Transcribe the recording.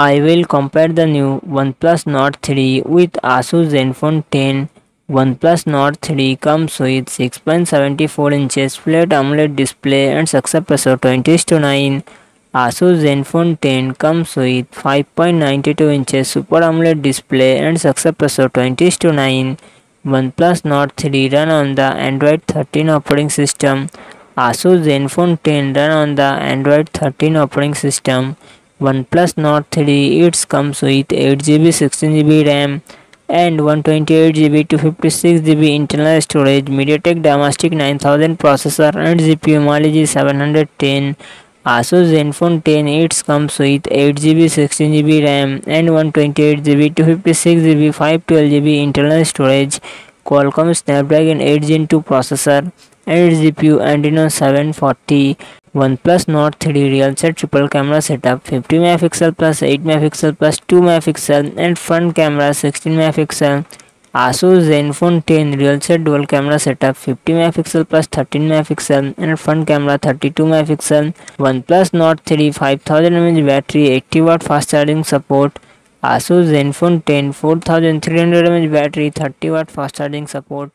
I will compare the new OnePlus Nord 3 with Asus Zenfone 10. OnePlus Nord 3 comes with 6.74 inches flat AMOLED display and success pressure 20:9. Asus Zenfone 10 comes with 5.92 inches Super AMOLED display and success pressure 20:9. OnePlus Nord 3 run on the Android 13 operating system. Asus Zenfone 10 run on the Android 13 operating system. OnePlus Nord 3 it comes with 8GB, 16GB RAM and 128GB, 256GB internal storage, MediaTek Dimensity 9000 processor and GPU Mali-G710. Asus Zenfone 10 it comes with 8GB, 16GB RAM and 128GB, 256GB, 512GB internal storage, Qualcomm Snapdragon 8 Gen 2 processor and GPU Andino 740. OnePlus Nord 3 real set triple camera setup 50 MP plus 8 MP plus 2 MP and front camera 16 MP. Asus Zenfone 10 real set dual camera setup 50 MP plus 13 MP and front camera 32 MP. OnePlus Nord 3 5000 mAh battery, 80W fast charging support. Asus Zenfone 10 4300 mAh battery, 30W fast charging support.